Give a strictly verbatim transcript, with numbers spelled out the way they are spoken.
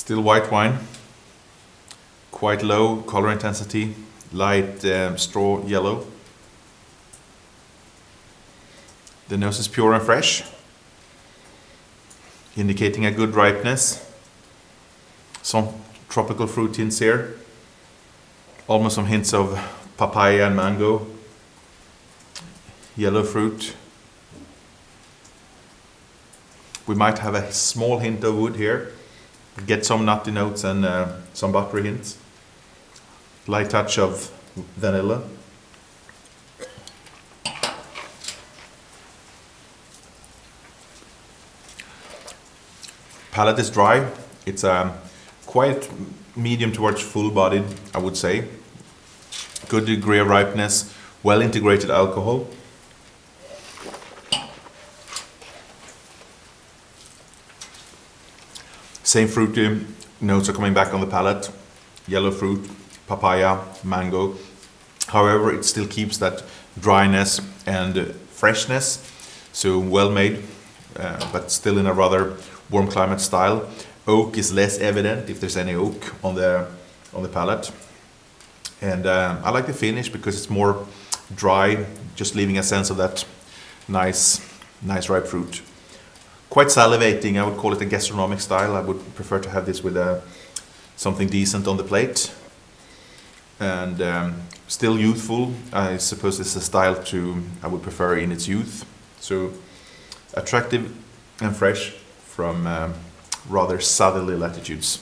Still white wine, quite low color intensity, light um, straw yellow. The nose is pure and fresh, indicating a good ripeness. Some tropical fruit hints here, almost some hints of papaya and mango, yellow fruit. We might have a small hint of wood here, get some nutty notes and uh, some buttery hints, light touch of vanilla. Palate is dry. It's um, quite medium towards full-bodied, I would say. Good degree of ripeness, well integrated alcohol. Same fruity notes are coming back on the palate. Yellow fruit, papaya, mango. However, it still keeps that dryness and freshness. So well made, uh, but still in a rather warm climate style. Oak is less evident, if there's any oak on the on the palate. And uh, I like the finish because it's more dry, just leaving a sense of that nice, nice ripe fruit. Quite salivating. I would call it a gastronomic style. I would prefer to have this with a, something decent on the plate. And um, still youthful. I suppose this is a style to I would prefer in its youth. So attractive and fresh from um, rather southerly latitudes.